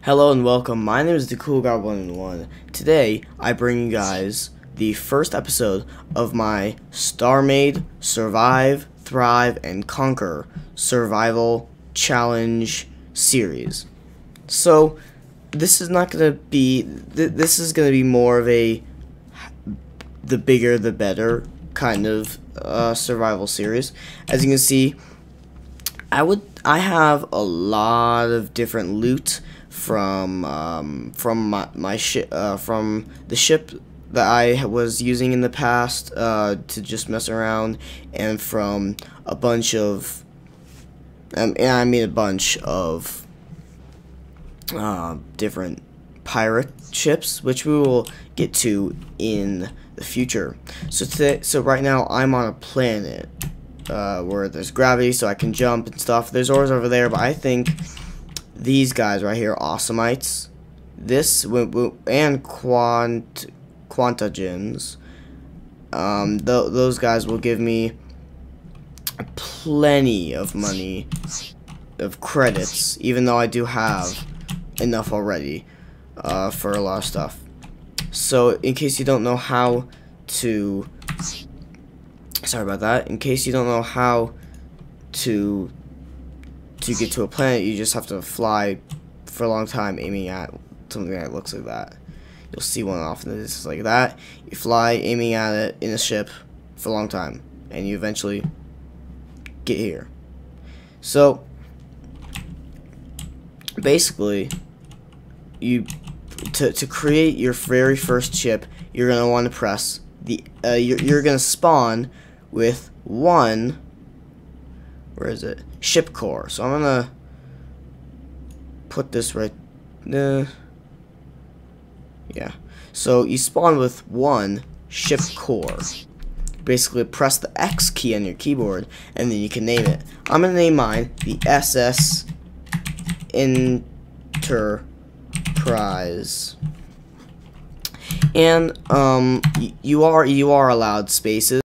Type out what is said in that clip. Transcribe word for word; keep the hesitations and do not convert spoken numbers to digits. Hello and welcome. My name is the Cool Guy one oh one. Today I bring you guys the first episode of my StarMade Survive, Thrive, and Conquer Survival Challenge series. So this is not gonna be. Th this is gonna be more of a the bigger the better kind of uh, survival series. As you can see, I would I have a lot of different loot from um, from my, my ship uh, from the ship that I was using in the past uh, to just mess around, and from a bunch of um, and I mean a bunch of. Uh, different pirate ships, which we will get to in the future. So today, so right now I'm on a planet uh, where there's gravity, so I can jump and stuff. There's ores over there, but I think these guys right here, awesomeites, this and quant quantogens, um, th those guys will give me plenty of money, of credits, even though I do have enough already uh, for a lot of stuff. So in case you don't know how to sorry about that in case you don't know how to to get to a planet, you just have to fly for a long time aiming at something that looks like that. You'll see one off in the distance like that. You fly aiming at it in a ship for a long time and you eventually get here. So basically, you to to create your very first ship, you're gonna want to press the uh, you're you're gonna spawn with one. Where is it? Ship core. So I'm gonna put this right. Uh, yeah. So you spawn with one ship core. Basically, press the X key on your keyboard, and then you can name it. I'm gonna name mine the S S Inter Prize, and um, you are you are allowed spaces.